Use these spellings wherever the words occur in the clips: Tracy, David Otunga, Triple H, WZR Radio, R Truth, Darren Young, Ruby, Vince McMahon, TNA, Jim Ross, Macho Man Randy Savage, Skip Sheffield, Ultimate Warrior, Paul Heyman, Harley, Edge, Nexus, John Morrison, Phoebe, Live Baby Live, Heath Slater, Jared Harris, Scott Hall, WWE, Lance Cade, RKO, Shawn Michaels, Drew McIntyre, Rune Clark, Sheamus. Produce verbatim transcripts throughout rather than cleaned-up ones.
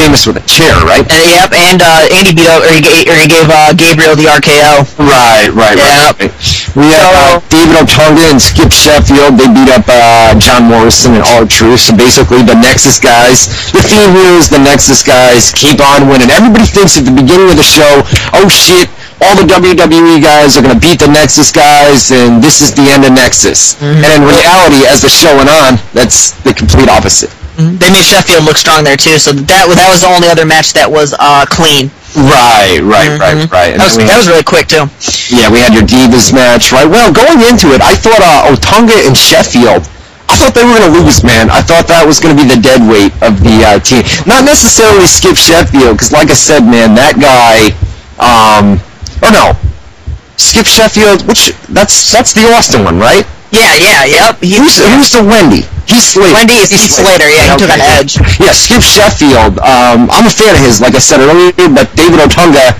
Sheamus with a chair, right? And, yep, and uh, Andy beat up, or he gave, or he gave uh, Gabriel the R K O. Right, right, yep. right. We had so, uh, David Otusha and Skip Sheffield. They beat up uh, John Morrison and R Truth. So basically, the Nexus guys, the theme here is the Nexus guys keep on winning. Everybody thinks at the beginning of the show, oh shit, all the W W E guys are going to beat the Nexus guys, and this is the end of Nexus. Mm-hmm. And in reality, as the show went on, that's the complete opposite. Mm-hmm. They made Sheffield look strong there, too, so that, that was the only other match that was uh, clean. Right, right, mm-hmm. right, right. And that, was, had, that was really quick, too. Yeah, we had your Divas match, right? Well, going into it, I thought uh, Otunga and Sheffield, I thought they were going to lose, man. I thought that was going to be the dead weight of the uh, team. Not necessarily Skip Sheffield, because like I said, man, that guy... Um, Oh no, Skip Sheffield. Which that's that's the Austin one, right? Yeah, yeah, yep. Who's yeah. who's the Wendy? Heath Slater. Wendy is Heath Slater. Yeah, he took an Edge. Yeah, Skip Sheffield. Um, I'm a fan of his, like I said earlier. But David Otunga,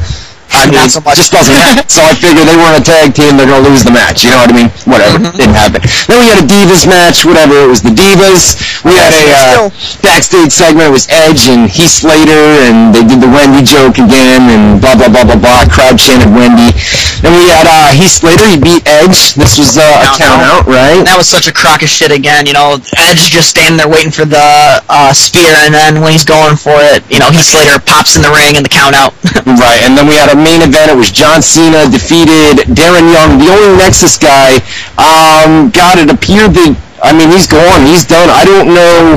I mean, so just doesn't matter. So I figured they weren't a tag team. They're gonna lose the match. You know what I mean? Whatever. Mm-hmm. Didn't happen. Then we had a Divas match. Whatever. It was the Divas. We had a uh, backstage segment. It was Edge and Heath Slater, and they did the Wendy joke again, and blah blah blah blah blah. Crowd chanted Wendy. Then we had uh, Heath Slater. He beat Edge. This was uh, a count out, right? That was such a crock of shit again. You know, Edge just standing there waiting for the uh, spear, and then when he's going for it, you know, Heath Slater pops in the ring and the count out. Right, and then we had a main event. It was John Cena defeated Darren Young, the only Nexus guy. Um, God, it appeared that, I mean, he's gone. He's done. I don't know.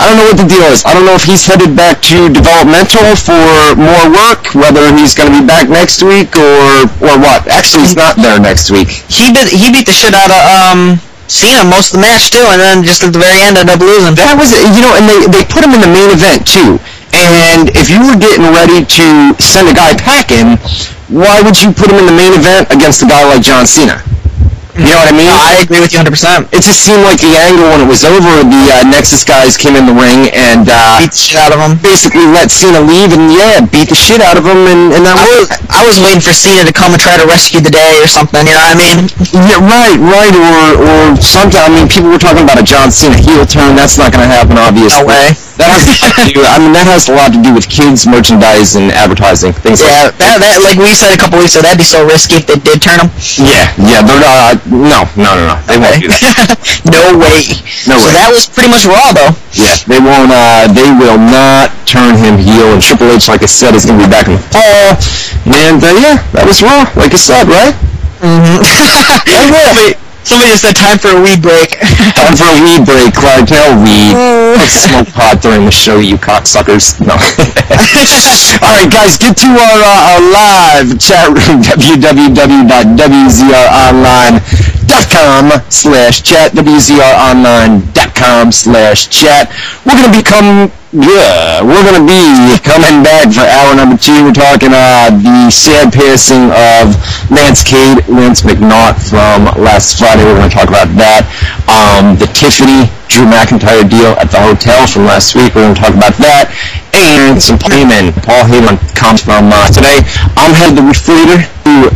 I don't know what the deal is. I don't know if he's headed back to developmental for more work, whether he's going to be back next week or or what. Actually, he's not there next week. He beat he beat the shit out of um Cena most of the match too, and then just at the very end ended up losing. That was you know, and they they put him in the main event too. And if you were getting ready to send a guy packing, why would you put him in the main event against a guy like John Cena? You know what I mean? No, I agree with you one hundred percent. It just seemed like the angle when it was over, the uh, Nexus guys came in the ring and uh, beat the shit out of him. Basically let Cena leave and, yeah, beat the shit out of him. And, and that I, was, I was waiting for Cena to come and try to rescue the day or something, you know what I mean? Yeah, right, right. Or, or something. I mean, people were talking about a John Cena heel turn. That's not going to happen, obviously. No way. That has, to do, I mean, that has a lot to do with kids, merchandise, and advertising. Things yeah, like that. that. Like we said a couple weeks ago, that'd be so risky if they did turn him. Yeah, yeah, they're not... Uh, No, no, no, no. They okay. won't do that. no way. No way. So that was pretty much Raw, though. Yeah, they won't. Uh, they will not turn him heel. And Triple H, like I said, is going to be back in the fall. And uh, yeah, that was Raw, like I said, right? Mm-hmm. yeah, yeah. Somebody, somebody just said time for a weed break. time for a weed break, Clark. No weed. Let's smoke pot during the show, you cocksuckers. No. All right, guys, get to our, uh, our live chat room, w w w dot w z r online dot com. Dot com slash chat w z r online dot com slash chat. We're gonna become yeah. We're gonna be coming back for hour number two. We're talking uh the sad passing of Lance Cade, Lance McNaught from last Friday. We're gonna talk about that. Um, the Tiffany Drew McIntyre deal at the hotel from last week. We're gonna talk about that and some payment. Paul Heyman comes from uh, today. I'm headed to the refrigerator.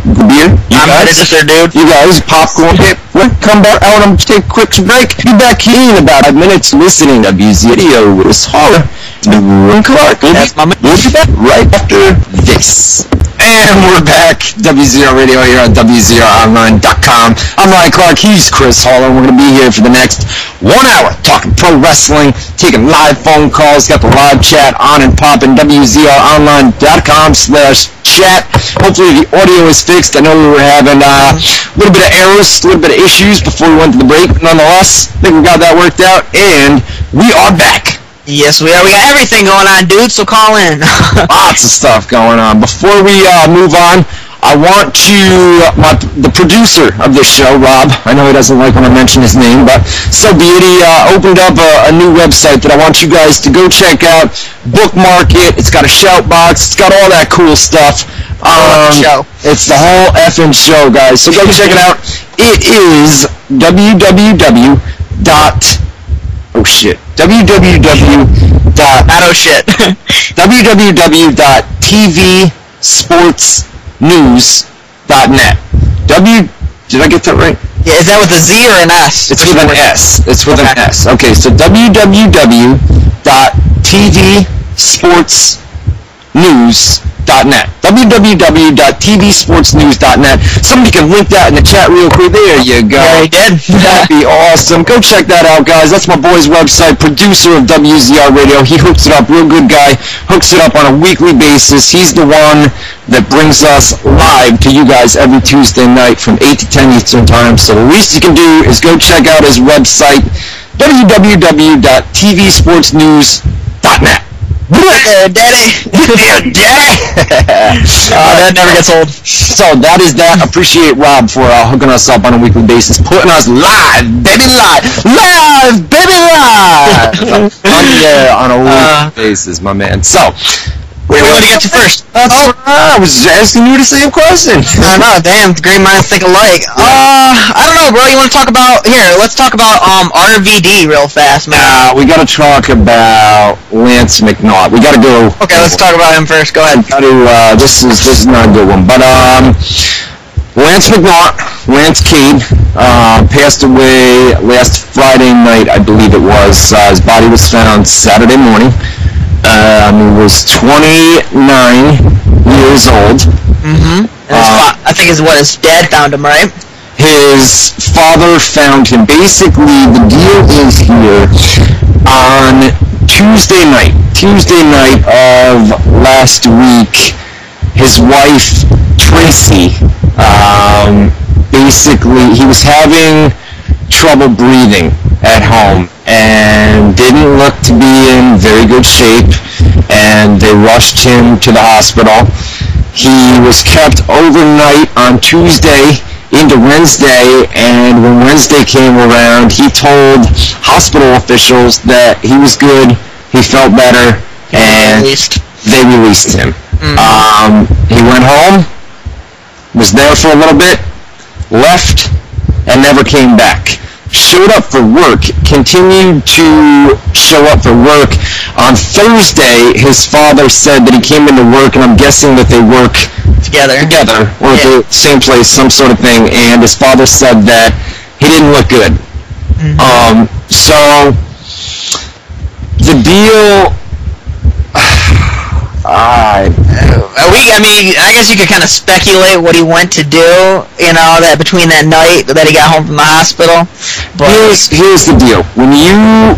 The beer. You I'm guys, register, dude. You guys, popcorn hip. We'll come back out and take a quick break. Be back here in about five minutes listening to W Z R O with Harley and Rune Clark. That's my man. We'll be back right after this. And we're back. W Z R Radio here on w z r online dot com. I'm Ryan Clark. He's Chris Hall. We're going to be here for the next one hour talking pro wrestling, taking live phone calls, got the live chat on and popping. w z r online dot com slash chat. Hopefully the audio is fixed. I know we were having uh, a little bit of errors, a little bit of issues before we went to the break. But nonetheless, I think we got that worked out, and we are back. Yes, we are. We got everything going on, dude, so call in. Lots of stuff going on. Before we uh, move on, I want to, my, the producer of this show, Rob, I know he doesn't like when I mention his name, but so be it, he uh, opened up a, a new website that I want you guys to go check out, bookmark it. It's got a shout box, it's got all that cool stuff. Um, show. It's the whole effing show, guys, so go check it out. It is www. Oh shit. www. Not oh shit. w w w dot t v sports news dot net. W. Did I get that right? Yeah, is that with a Z or an S? It's with an S. It's with an S. Okay, so w w w dot t v sports news dot net. T V sports news dot net. w w w dot t v sports news dot net. Somebody can link that in the chat real quick. There you go. Yeah, I did. That'd be awesome. Go check that out, guys. That's my boy's website, producer of W Z R Radio. He hooks it up. Real good guy. Hooks it up on a weekly basis. He's the one that brings us live to you guys every Tuesday night from eight to ten Eastern Time. So the least you can do is go check out his website, w w w dot t v sports news dot net. Yeah, daddy. Yeah, daddy. uh, that never gets old. So that is that. Appreciate Rob for uh, hooking us up on a weekly basis, putting us live, baby, live, live, baby, live on the air on a weekly uh, basis, my man. So. Wait, we want to get you first. That's oh, right. I was asking you the same question. I know, damn, great minds think alike. Yeah. Uh, I don't know, bro. You want to talk about here? Let's talk about um R V D real fast, man. Nah, we gotta talk about Lance McNaught. We gotta go. Okay, let's talk about him first. Go ahead. We gotta, uh, this is this is not a good one, but um, Lance McNaught, Lance Cade, uh, passed away last Friday night, I believe it was. Uh, his body was found Saturday morning. Um, he was twenty-nine years old. Mm-hmm. Uh, I think is what his dad found him, right? His father found him. Basically, the deal is here. On Tuesday night, Tuesday night of last week, his wife, Tracy, um, basically, he was having trouble breathing at home and didn't look to be in very good shape, and they rushed him to the hospital. He was kept overnight on Tuesday into Wednesday, and when Wednesday came around, he told hospital officials that he was good, he felt better, and they released him. Mm. Um, he went home, was there for a little bit, left, and never came back. Showed up for work, continued to show up for work. On Thursday, his father said that he came into work, and I'm guessing that they work together, together, or yeah. at the same place, some sort of thing, and his father said that he didn't look good. Mm-hmm. Um, so, the deal... Uh, are we, I mean, I guess you could kind of speculate what he went to do, you know, that between that night that he got home from the hospital. But here's here's the deal. When you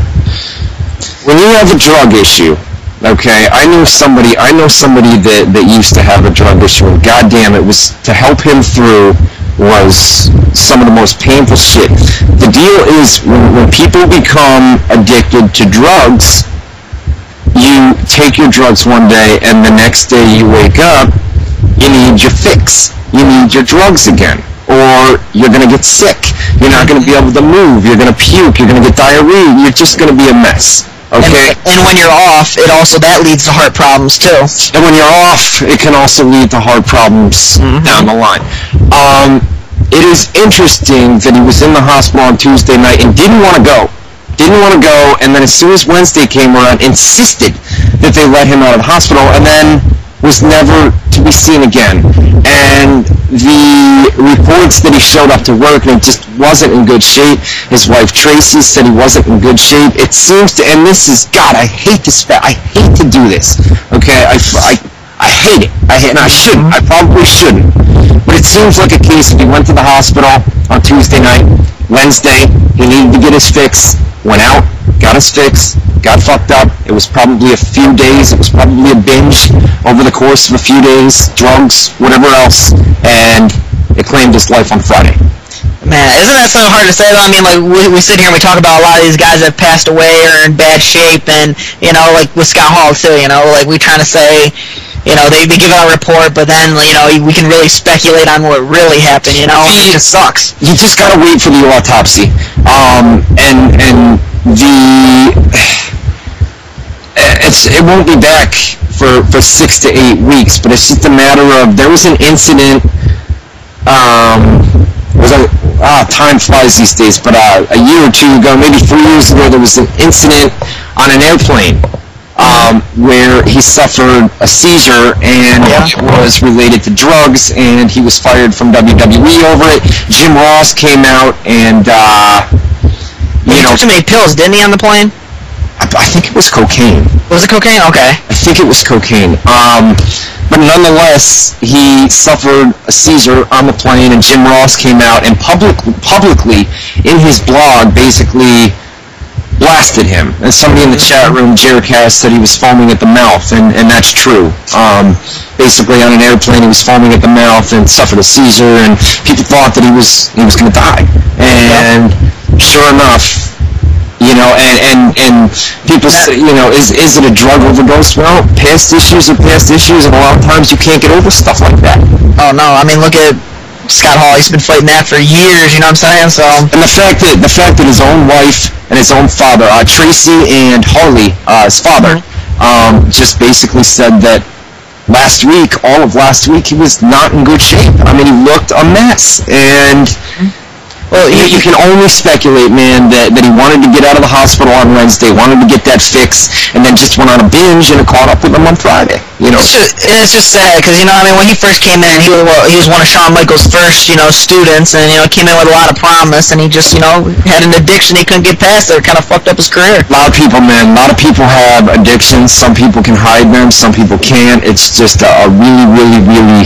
when you have a drug issue, okay, I know somebody I know somebody that, that used to have a drug issue, and god damn, it was to help him through was some of the most painful shit. The deal is when, when people become addicted to drugs, you take your drugs one day, and the next day you wake up, you need your fix. You need your drugs again, or you're going to get sick. You're not going to be able to move. You're going to puke. You're going to get diarrhea. You're just going to be a mess. Okay. And, and when you're off, it also that leads to heart problems too. And when you're off, it can also lead to heart problems mm-hmm. down the line. Um, it is interesting that he was in the hospital on Tuesday night and didn't want to go. Didn't want to go, and then as soon as Wednesday came around, insisted that they let him out of the hospital, and then was never to be seen again. And the reports that he showed up to work and he just wasn't in good shape. His wife Tracy said he wasn't in good shape. It seems to, and this is, God, I hate this fact. I hate to do this. Okay, I, I, I hate it. I hate, and I shouldn't. I probably shouldn't. But it seems like a case if he went to the hospital on Tuesday night, Wednesday, he needed to get his fix. Went out, got his fix, got fucked up. It was probably a few days. It was probably a binge over the course of a few days, drugs, whatever else, and it claimed his life on Friday. Man, isn't that so hard to say, though? I mean, like, we, we sit here and we talk about a lot of these guys that have passed away or in bad shape, and, you know, like with Scott Hall, too, you know, like we trying to say... You know, they'd be giving out a report, but then, you know, we can really speculate on what really happened, you know? It just sucks. You just gotta wait for the autopsy. Um, and, and the... It's, it won't be back for, for six to eight weeks, but it's just a matter of... There was an incident... Um... Was a, ah, time flies these days, but uh, a year or two ago, maybe three years ago, there was an incident on an airplane. Um, where he suffered a seizure, and yeah. it was related to drugs, and he was fired from W W E over it. Jim Ross came out, and, uh, you he know... He took too many pills, didn't he, on the plane? I think it was cocaine. Was it cocaine? Okay. I think it was cocaine. Um, but nonetheless, he suffered a seizure on the plane, and Jim Ross came out and public, publicly, in his blog, basically blasted him. And somebody in the chat room, Jared Harris, said he was foaming at the mouth, and, and that's true. Um, basically, on an airplane, he was foaming at the mouth and suffered a seizure, and people thought that he was he was going to die. And sure enough, you know, and, and, and people say, you know, is, is it a drug overdose? Well, past issues are past issues, and a lot of times you can't get over stuff like that. Oh, no, I mean, look at Scott Hall. He's been fighting that for years, you know what I'm saying? So. And the fact that the fact that his own wife and his own father, uh, Tracy and Harley, uh, his father, um, just basically said that last week, all of last week, he was not in good shape. I mean, he looked a mess, and... Well, you, you can only speculate, man, that, that he wanted to get out of the hospital on Wednesday, wanted to get that fix, and then just went on a binge and it caught up with him on Friday. You know, it's just, it's just sad because, you know, I mean, when he first came in, he was, well, he was one of Shawn Michaels' first, you know, students, and, you know, came in with a lot of promise, and he just, you know, had an addiction he couldn't get past. It kind of fucked up his career. A lot of people, man, a lot of people have addictions. Some people can hide them, some people can't. It's just a, a really, really, really...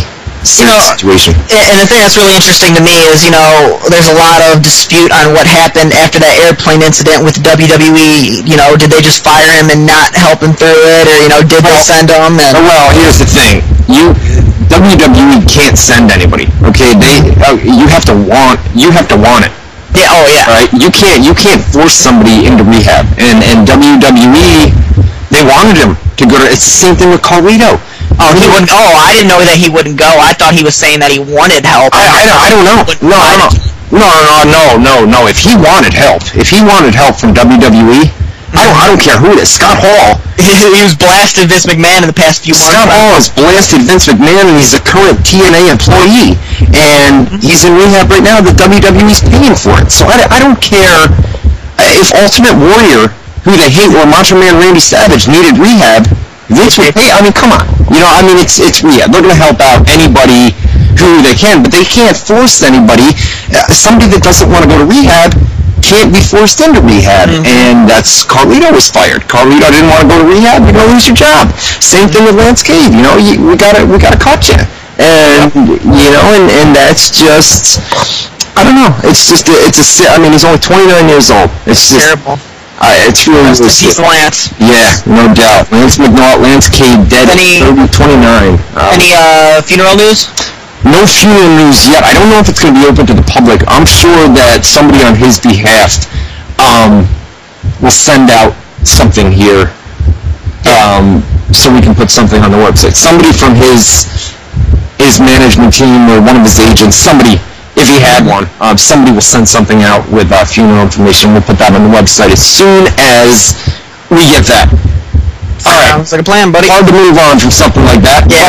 You know, situation. And the thing that's really interesting to me is, you know, there's a lot of dispute on what happened after that airplane incident with W W E. You know, did they just fire him and not help him through it, or, you know, did well, they send him? And well, here's the thing: you W W E can't send anybody. Okay, they uh, you have to want you have to want it. Yeah. Oh yeah. Right. You can't you can't force somebody into rehab. And and W W E, they wanted him to go to. It's the same thing with Carlito. Oh, he wouldn't. Oh, I didn't know that he wouldn't go. I thought he was saying that he wanted help. I, I, I don't know. No, no, no, no, no, no. If he wanted help, if he wanted help from W W E, I don't, I don't care who it is. Scott Hall. He was blasted Vince McMahon in the past few months. Scott Hall has blasted Vince McMahon, and he's a current T N A employee, and he's in rehab right now. The W W E's paying for it, so I, I don't care if Ultimate Warrior, who they hate, or Macho Man Randy Savage needed rehab. Vince would pay. I mean, come on. You know, I mean, it's it's yeah, they're going to help out anybody who they can, but they can't force anybody. Uh, somebody that doesn't want to go to rehab can't be forced into rehab, mm-hmm. and that's Carlito was fired. Carlito didn't want to go to rehab. You're going to lose your job. Same thing with Lance Cade. You know, you, we gotta we gotta cut you, and you know, and and that's just I don't know. It's just a, it's a. I mean, he's only twenty-nine years old. It's just terrible. Uh, it's really Heath Lance. Yeah, no doubt. Lance McNaught, Lance Cade, dead at thirty, twenty-nine. Um, any uh, funeral news? No funeral news yet. I don't know if it's going to be open to the public. I'm sure that somebody on his behalf um, will send out something here um, so we can put something on the website. Somebody from his, his management team or one of his agents, somebody... If he had one, um, somebody will send something out with uh, funeral information. We'll put that on the website as soon as we get that. All right. Sounds like a plan, buddy. Hard to move on from something like that. Yeah.